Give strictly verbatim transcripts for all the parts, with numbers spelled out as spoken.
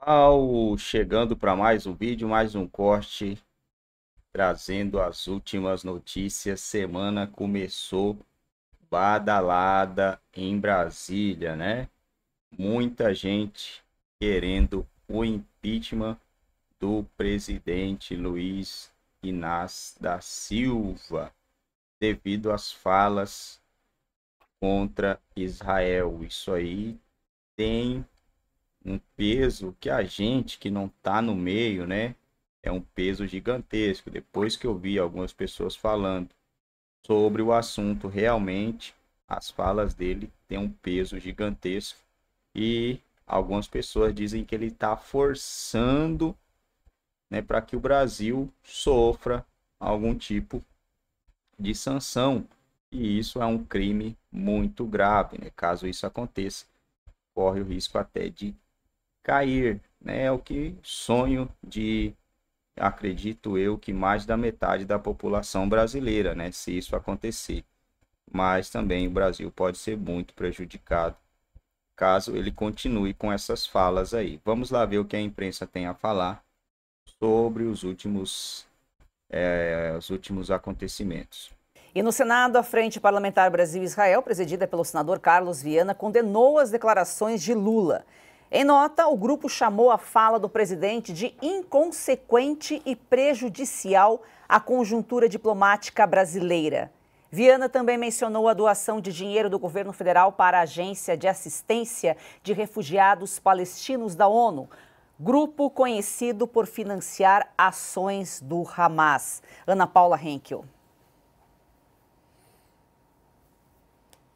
pessoal, chegando para mais um vídeo, mais um corte, trazendo as últimas notícias. Semana começou badalada em Brasília, né? Muita gente querendo o impeachment do presidente Luiz Inácio da Silva, devido às falas contra Israel. Isso aí tem um peso que a gente que não tá no meio, né, é um peso gigantesco. Depois que eu vi algumas pessoas falando sobre o assunto, realmente as falas dele têm um peso gigantesco e algumas pessoas dizem que ele está forçando, né, para que o Brasil sofra algum tipo de sanção, e isso é um crime muito grave, né? Caso isso aconteça, corre o risco até de cair, né? É o que sonho de, acredito eu, que mais da metade da população brasileira, né? Se isso acontecer. Mas também o Brasil pode ser muito prejudicado caso ele continue com essas falas aí. Vamos lá ver o que a imprensa tem a falar sobre os últimos, é, os últimos acontecimentos. E no Senado, a Frente Parlamentar Brasil-Israel, presidida pelo senador Carlos Viana, condenou as declarações de Lula. Em nota, o grupo chamou a fala do presidente de inconsequente e prejudicial à conjuntura diplomática brasileira. Viana também mencionou a doação de dinheiro do governo federal para a Agência de Assistência de Refugiados Palestinos da ONU, grupo conhecido por financiar ações do Hamas. Ana Paula Henkel.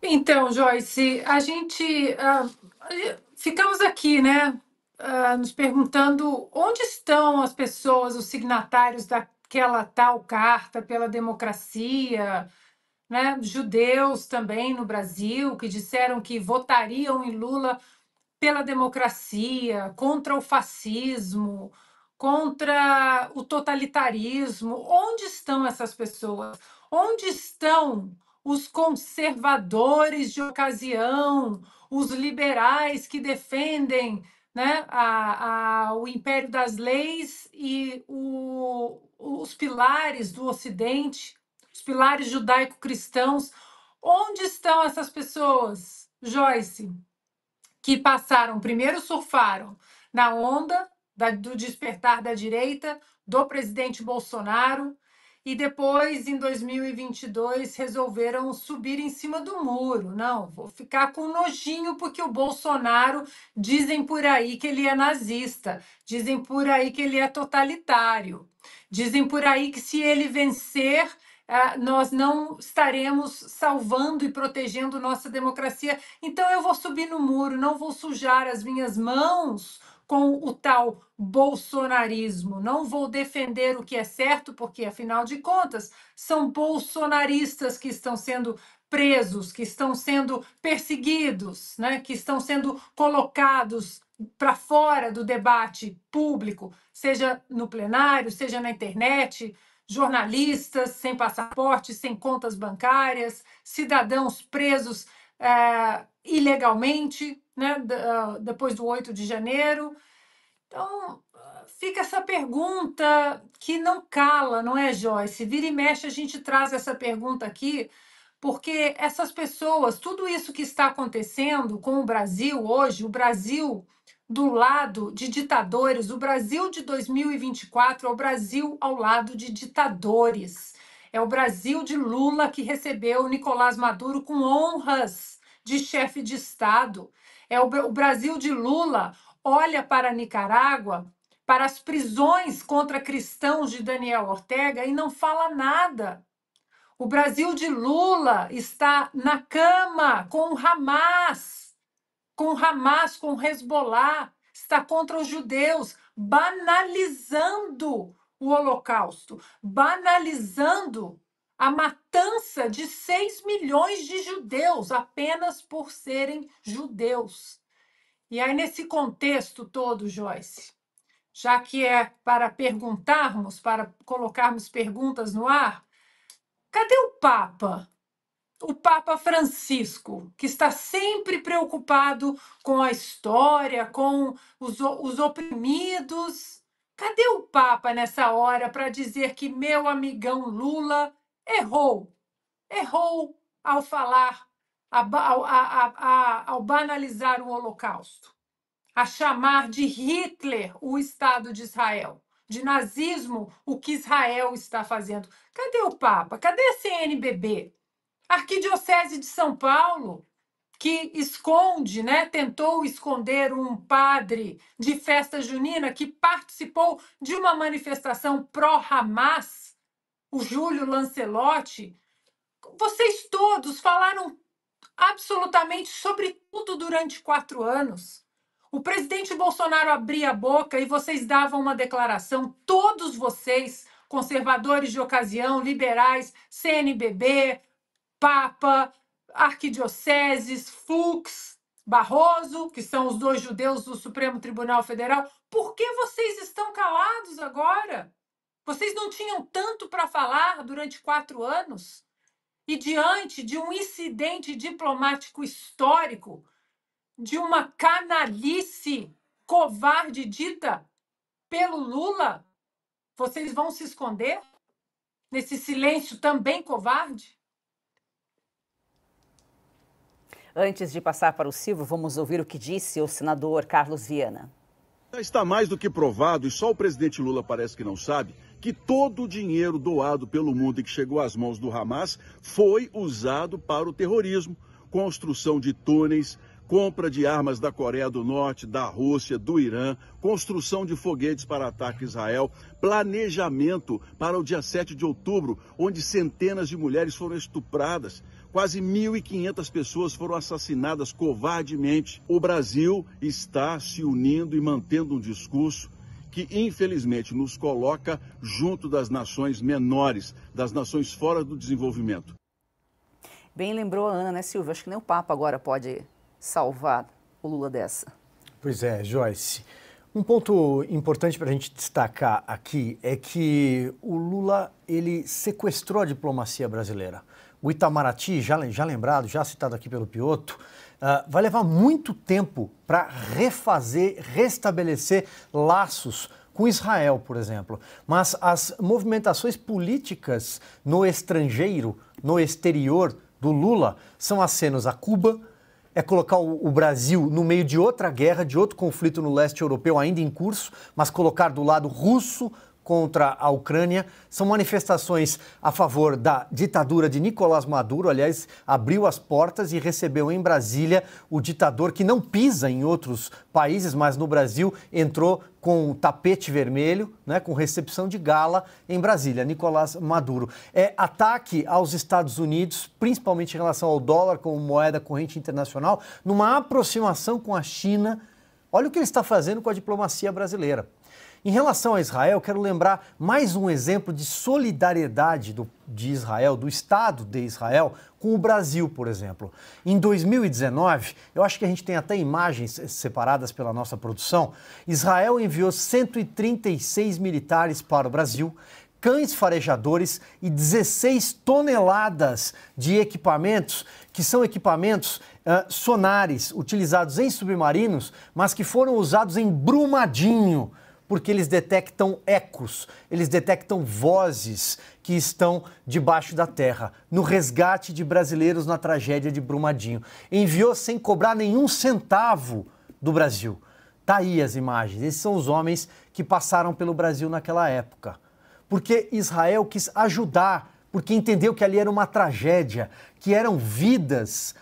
Então, Joyce, a gente uh, ficamos aqui, né, uh, nos perguntando onde estão as pessoas, os signatários daquela tal Carta pela Democracia, né, judeus também no Brasil, que disseram que votariam em Lula pela democracia, contra o fascismo, contra o totalitarismo. Onde estão essas pessoas? Onde estão os conservadores de ocasião, os liberais que defendem, né, a, a, o império das leis e o, os pilares do Ocidente, os pilares judaico-cristãos? Onde estão essas pessoas, Joyce, que passaram, primeiro surfaram na onda da, do despertar da direita, do presidente Bolsonaro, e depois, em dois mil e vinte e dois, resolveram subir em cima do muro. Não, vou ficar com nojinho porque o Bolsonaro, dizem por aí que ele é nazista, dizem por aí que ele é totalitário, dizem por aí que se ele vencer, nós não estaremos salvando e protegendo nossa democracia. Então eu vou subir no muro, não vou sujar as minhas mãos com o tal bolsonarismo. Não vou defender o que é certo, porque, afinal de contas, são bolsonaristas que estão sendo presos, que estão sendo perseguidos, né? Que estão sendo colocados para fora do debate público, seja no plenário, seja na internet, jornalistas sem passaporte, sem contas bancárias, cidadãos presos é, ilegalmente, né, depois do oito de janeiro. Então, fica essa pergunta que não cala, não é, Joyce? Vira e mexe, a gente traz essa pergunta aqui, porque essas pessoas, tudo isso que está acontecendo com o Brasil hoje, o Brasil do lado de ditadores, o Brasil de dois mil e vinte e quatro é o Brasil ao lado de ditadores. É o Brasil de Lula, que recebeu Nicolás Maduro com honras de chefe de Estado. É o Brasil de Lula olha para a Nicarágua, para as prisões contra cristãos de Daniel Ortega, e não fala nada. O Brasil de Lula está na cama com o Hamas, com o Hamas, com o Hezbollah, está contra os judeus, banalizando o Holocausto, banalizando a matança de seis milhões de judeus apenas por serem judeus. E aí, nesse contexto todo, Joyce, já que é para perguntarmos, para colocarmos perguntas no ar, cadê o Papa? o Papa Francisco, que está sempre preocupado com a história, com os, os oprimidos. Cadê o Papa nessa hora para dizer que meu amigão Lula errou? Errou ao falar, ao, ao, ao, ao banalizar o Holocausto, a chamar de Hitler o Estado de Israel, de nazismo o que Israel está fazendo. Cadê o Papa? Cadê a C N B B? A Arquidiocese de São Paulo, que esconde, né, tentou esconder um padre de festa junina que participou de uma manifestação pró-Hamas, o Júlio Lancelotti. Vocês todos falaram absolutamente sobre tudo durante quatro anos. O presidente Bolsonaro abria a boca e vocês davam uma declaração, todos vocês, conservadores de ocasião, liberais, C N B B, Papa, Arquidioceses, Fux, Barroso, que são os dois judeus do Supremo Tribunal Federal. Por que vocês estão calados agora? Vocês não tinham tanto para falar durante quatro anos? E diante de um incidente diplomático histórico, de uma canalice covarde dita pelo Lula, vocês vão se esconder nesse silêncio também covarde? Antes de passar para o Silvio, vamos ouvir o que disse o senador Carlos Viana. Já está mais do que provado, e só o presidente Lula parece que não sabe, que todo o dinheiro doado pelo mundo e que chegou às mãos do Hamas foi usado para o terrorismo, construção de túneis, compra de armas da Coreia do Norte, da Rússia, do Irã, construção de foguetes para ataque a Israel, planejamento para o dia sete de outubro, onde centenas de mulheres foram estupradas, quase mil e quinhentas pessoas foram assassinadas covardemente. O Brasil está se unindo e mantendo um discurso que, infelizmente, nos coloca junto das nações menores, das nações fora do desenvolvimento. Bem lembrou a Ana, né, Silvia? Acho que nem o Papa agora pode salvar o Lula dessa. Pois é, Joyce. Um ponto importante para a gente destacar aqui é que o Lula, ele sequestrou a diplomacia brasileira. O Itamaraty, já, já lembrado, já citado aqui pelo Piotr, uh, vai levar muito tempo para refazer, restabelecer laços com Israel, por exemplo. Mas as movimentações políticas no estrangeiro, no exterior do Lula, são acenos a Cuba, é colocar o Brasil no meio de outra guerra, de outro conflito no leste europeu ainda em curso, mas colocar do lado russo contra a Ucrânia. São manifestações a favor da ditadura de Nicolás Maduro. Aliás, abriu as portas e recebeu em Brasília o ditador que não pisa em outros países, mas no Brasil entrou com tapete vermelho, né, com recepção de gala em Brasília, Nicolás Maduro. É ataque aos Estados Unidos, principalmente em relação ao dólar como moeda corrente internacional, numa aproximação com a China. Olha o que ele está fazendo com a diplomacia brasileira. Em relação a Israel, quero lembrar mais um exemplo de solidariedade do, de Israel, do Estado de Israel, com o Brasil, por exemplo. Em dois mil e dezenove, eu acho que a gente tem até imagens separadas pela nossa produção, Israel enviou cento e trinta e seis militares para o Brasil, cães farejadores e dezesseis toneladas de equipamentos, que são equipamentos uh, sonares, utilizados em submarinos, mas que foram usados em Brumadinho, porque eles detectam ecos, eles detectam vozes que estão debaixo da terra, no resgate de brasileiros na tragédia de Brumadinho. Enviou sem cobrar nenhum centavo do Brasil. Tá aí as imagens, esses são os homens que passaram pelo Brasil naquela época. Porque Israel quis ajudar, porque entendeu que ali era uma tragédia, que eram vidas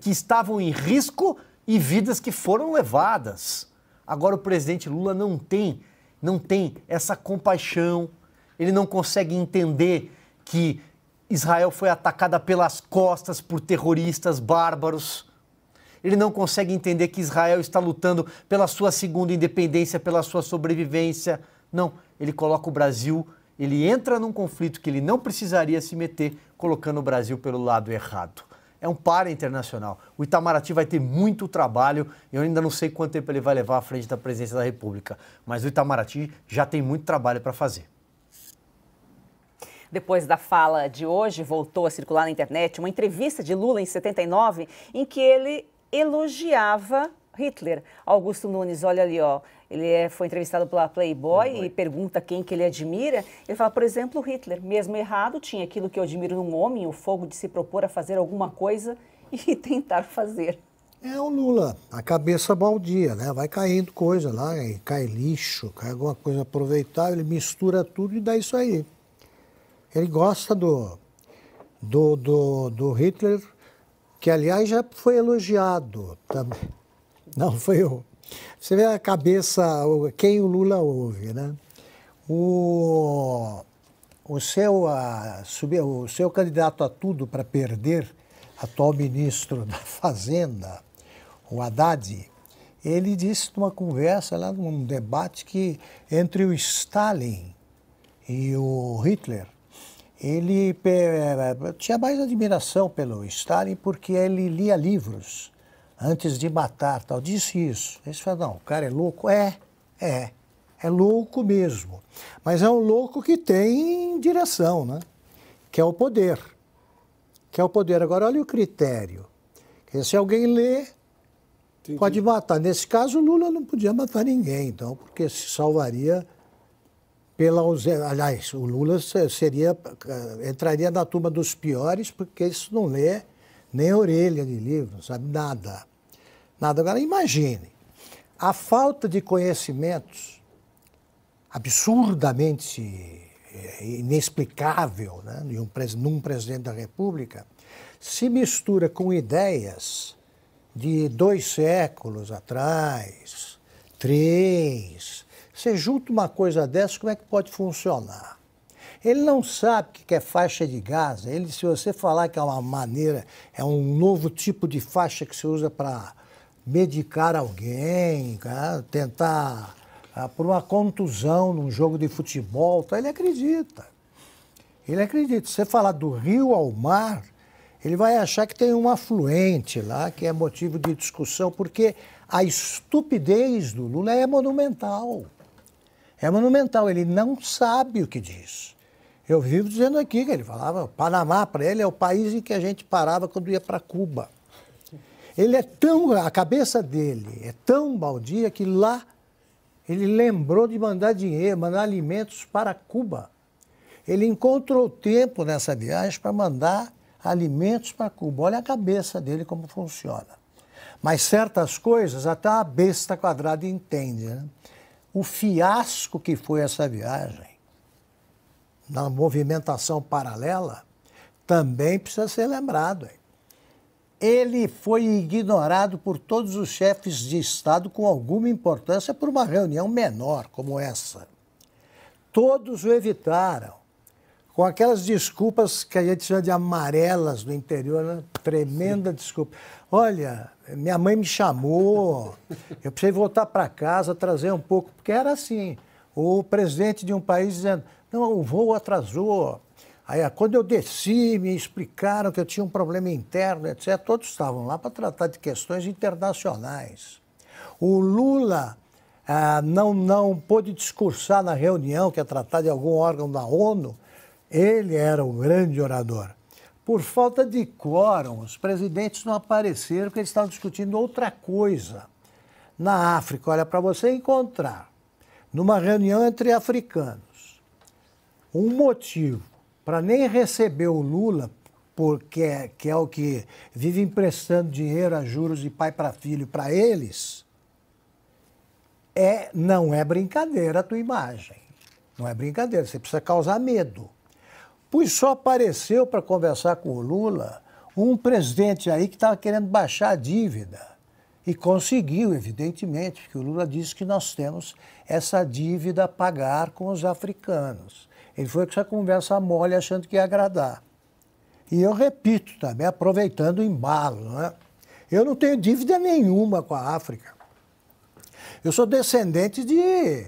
que estavam em risco e vidas que foram levadas. Agora o presidente Lula não tem, não tem essa compaixão, ele não consegue entender que Israel foi atacada pelas costas por terroristas bárbaros, ele não consegue entender que Israel está lutando pela sua segunda independência, pela sua sobrevivência. Não, ele coloca o Brasil, ele entra num conflito que ele não precisaria se meter, colocando o Brasil pelo lado errado. É um par internacional. O Itamaraty vai ter muito trabalho e eu ainda não sei quanto tempo ele vai levar à frente da presidência da República, mas o Itamaraty já tem muito trabalho para fazer. Depois da fala de hoje, voltou a circular na internet uma entrevista de Lula em setenta e nove, em que ele elogiava Hitler. Augusto Nunes, olha ali, ó, ele é, foi entrevistado pela Playboy, Playboy e pergunta quem que ele admira. Ele fala, por exemplo, Hitler, mesmo errado, tinha aquilo que eu admiro num homem, o fogo de se propor a fazer alguma coisa e tentar fazer. É o Lula, a cabeça baldia, né? Vai caindo coisa lá, cai lixo, cai alguma coisa aproveitável, ele mistura tudo e dá isso aí. Ele gosta do, do, do, do Hitler, que, aliás, já foi elogiado também. Não, foi eu. Você vê a cabeça, quem o Lula ouve, né? O, o, seu, a, sub, o seu candidato a tudo para perder, atual ministro da Fazenda, o Haddad, ele disse numa conversa, lá num debate, que entre o Stalin e o Hitler, ele tinha mais admiração pelo Stalin porque ele lia livros antes de matar, tal, disse isso. Eles falaram, não, o cara é louco. É, é, é louco mesmo. Mas é um louco que tem direção, né? Que é o poder. Que é o poder. Agora, olha o critério. Porque se alguém lê, entendi, pode matar. Nesse caso, Lula não podia matar ninguém, então, porque se salvaria pela ausência. Aliás, o Lula seria, entraria na turma dos piores, porque isso não lê nem orelha de livro, não sabe nada. Nada. Agora, imagine, a falta de conhecimentos absurdamente inexplicável, né, num presidente da República, se mistura com ideias de dois séculos atrás, três. Você junta uma coisa dessa, como é que pode funcionar? Ele não sabe o que é faixa de Gaza. Ele, se você falar que é uma maneira, é um novo tipo de faixa que se usa para medicar alguém, cara, tentar ah, por uma contusão num jogo de futebol, tá? Ele acredita. Ele acredita. Se você falar do rio ao mar, ele vai achar que tem um afluente lá, que é motivo de discussão, porque a estupidez do Lula é monumental. É monumental. Ele não sabe o que diz. Eu vivo dizendo aqui que ele falava, Panamá para ele é o país em que a gente parava quando ia para Cuba. Ele é tão, a cabeça dele é tão baldia que lá ele lembrou de mandar dinheiro, mandar alimentos para Cuba. Ele encontrou tempo nessa viagem para mandar alimentos para Cuba. Olha a cabeça dele como funciona. Mas certas coisas até a besta quadrada entende, né? O fiasco que foi essa viagem, na movimentação paralela, também precisa ser lembrado. Ele foi ignorado por todos os chefes de Estado com alguma importância por uma reunião menor como essa. Todos o evitaram, com aquelas desculpas que a gente chama de amarelas do interior, né? Tremenda desculpa. Olha, minha mãe me chamou, eu precisei voltar para casa, trazer um pouco, porque era assim, o presidente de um país dizendo, não, o voo atrasou. Aí, quando eu desci, me explicaram que eu tinha um problema interno, etcétera. Todos estavam lá para tratar de questões internacionais. O Lula ah, não, não pôde discursar na reunião, que é tratar de algum órgão da ONU. Ele era um grande orador. Por falta de quórum, os presidentes não apareceram porque eles estavam discutindo outra coisa. Na África, olha, para você encontrar, numa reunião entre africanos, um motivo para nem receber o Lula, porque que é o que vive emprestando dinheiro a juros de pai para filho para eles, é, não é brincadeira a tua imagem. Não é brincadeira, você precisa causar medo. Pois só apareceu para conversar com o Lula um presidente aí que estava querendo baixar a dívida. E conseguiu, evidentemente, porque o Lula disse que nós temos essa dívida a pagar com os africanos. Ele foi com essa conversa mole achando que ia agradar. E eu repito também, aproveitando o embalo, né? Eu não tenho dívida nenhuma com a África. Eu sou descendente de,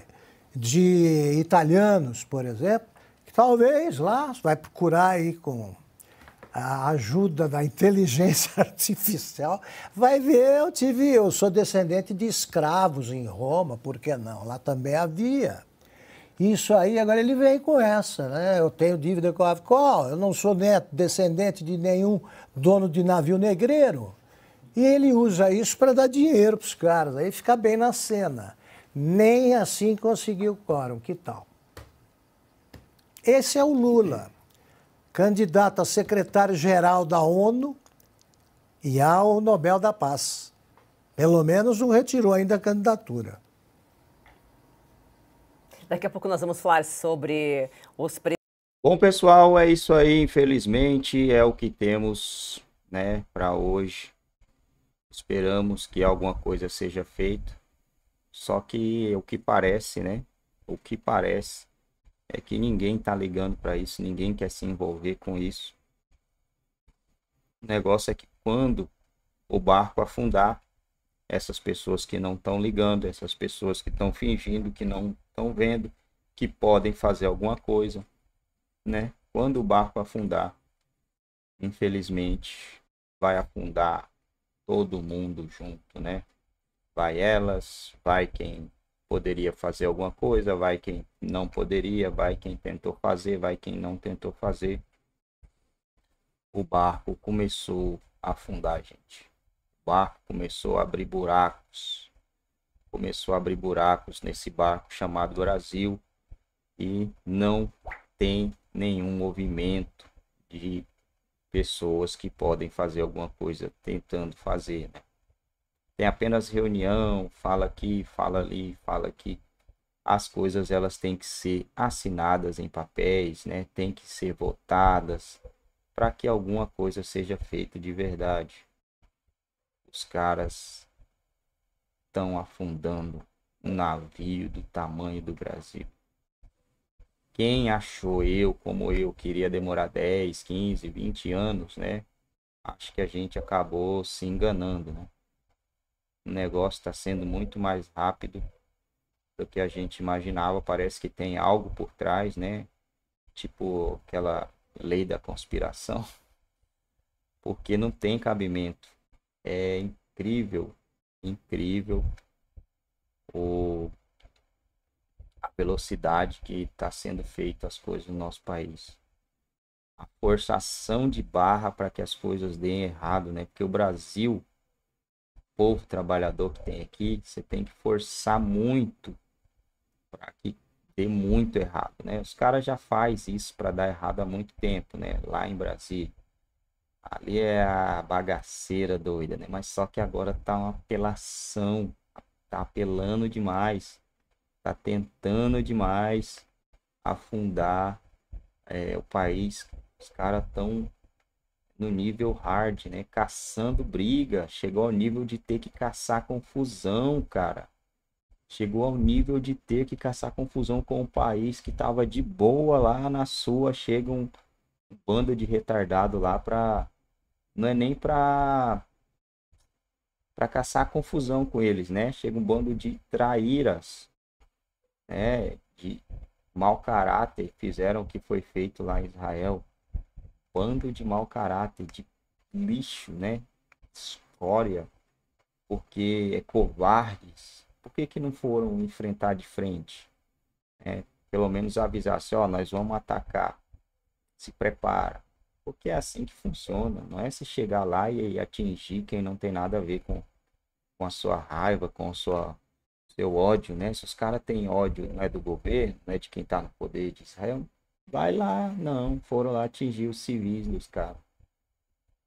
de italianos, por exemplo, talvez lá, vai procurar aí com a ajuda da inteligência artificial, vai ver, eu tive, eu sou descendente de escravos em Roma, por que não? Lá também havia. Isso aí, agora ele vem com essa, né? Eu tenho dívida com a Avicol, eu não sou neto, descendente de nenhum dono de navio negreiro. E ele usa isso para dar dinheiro para os caras, aí fica bem na cena. Nem assim conseguiu o quórum, que tal? Esse é o Lula, candidato a secretário-geral da ONU e ao Nobel da Paz. Pelo menos não retirou ainda a candidatura. Daqui a pouco nós vamos falar sobre os... Bom, pessoal, é isso aí. Infelizmente, é o que temos, né, para hoje. Esperamos que alguma coisa seja feita. Só que o que parece, né? O que parece é que ninguém tá ligando para isso. Ninguém quer se envolver com isso. O negócio é que quando o barco afundar, essas pessoas que não estão ligando, essas pessoas que estão fingindo, que não estão vendo, que podem fazer alguma coisa, né? Quando o barco afundar, infelizmente, vai afundar todo mundo junto, né? Vai elas, vai quem poderia fazer alguma coisa, vai quem não poderia, vai quem tentou fazer, vai quem não tentou fazer. O barco começou a afundar, gente. O barco começou a abrir buracos, começou a abrir buracos nesse barco chamado Brasil, e não tem nenhum movimento de pessoas que podem fazer alguma coisa tentando fazer, né? Tem apenas reunião, fala aqui, fala ali, fala aqui. As coisas, elas têm que ser assinadas em papéis, né? Tem que ser votadas para que alguma coisa seja feita de verdade. Os caras estão afundando um navio do tamanho do Brasil. Quem achou eu, como eu, queria demorar dez, quinze, vinte anos, né? Acho que a gente acabou se enganando, né? O negócio está sendo muito mais rápido do que a gente imaginava. Parece que tem algo por trás, né? Tipo aquela lei da conspiração. Porque não tem cabimento. É incrível, incrível o, a velocidade que está sendo feita as coisas no nosso país. A forçação de barra para que as coisas deem errado, né? Porque o Brasil, o povo trabalhador que tem aqui, você tem que forçar muito para que dê muito errado, né? Os caras já fazem isso para dar errado há muito tempo, né? Lá em Brasília. Ali é a bagaceira doida, né? Mas só que agora tá uma apelação, tá apelando demais, tá tentando demais afundar é, o país. Os caras estão no nível hard, né? Caçando briga, chegou ao nível de ter que caçar confusão, cara. Chegou ao nível de ter que caçar confusão com o país que tava de boa lá na sua, chega um bando de retardado lá pra... Não é nem para para caçar confusão com eles, né? Chega um bando de traíras, né? De mau caráter, fizeram o que foi feito lá em Israel. Bando de mau caráter, de lixo, né? Escória, porque é covardes. Por que que não foram enfrentar de frente? É, pelo menos avisar assim, ó, nós vamos atacar. Se prepara. Porque é assim que funciona, não é se chegar lá e atingir quem não tem nada a ver com, com a sua raiva, com o seu ódio, né? Se os caras têm ódio, não é do governo, não é de quem está no poder de Israel, vai lá, não, foram lá atingir os civis dos caras.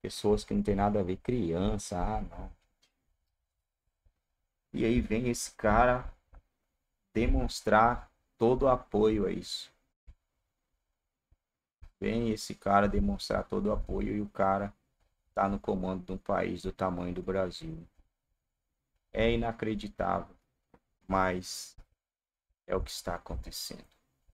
Pessoas que não tem nada a ver, criança, ah, não. E aí vem esse cara demonstrar todo o apoio a isso. Vem esse cara demonstrar todo o apoio e o cara tá no comando de um país do tamanho do Brasil. É inacreditável, mas é o que está acontecendo.